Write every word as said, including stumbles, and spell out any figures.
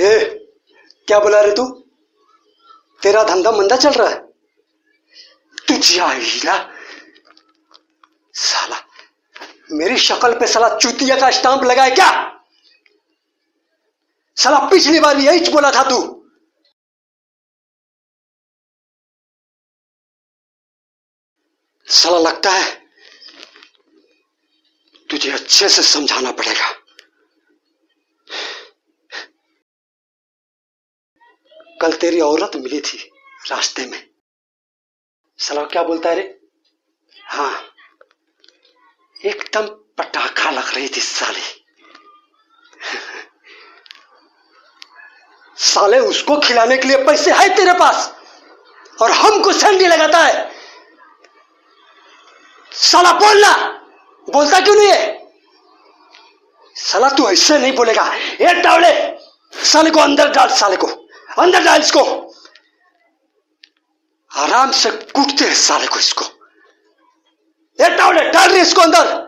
ए, क्या बोला रे तू? तेरा धंधा मंदा चल रहा है? तुझे आई ना साला, मेरी शक्ल पे साला चूतिया का स्टाम्प लगा है क्या? साला पिछली बार यही बोला था तू। साला लगता है तुझे अच्छे से समझाना पड़ेगा। कल तेरी औरत मिली थी रास्ते में। साला क्या बोलता है रे? हाँ, एकदम पटाखा लग रही थी साली। साले उसको खिलाने के लिए पैसे है तेरे पास और हमको सैंडी लगाता है। साला बोलना, बोलता क्यों नहीं है? साला तू ऐसे नहीं बोलेगा। ये डाले साले को अंदर डाल, साले को अंदर डाल, इसको आराम से कूटते हैं साले को, इसको ये डाले डाल रही इसको अंदर।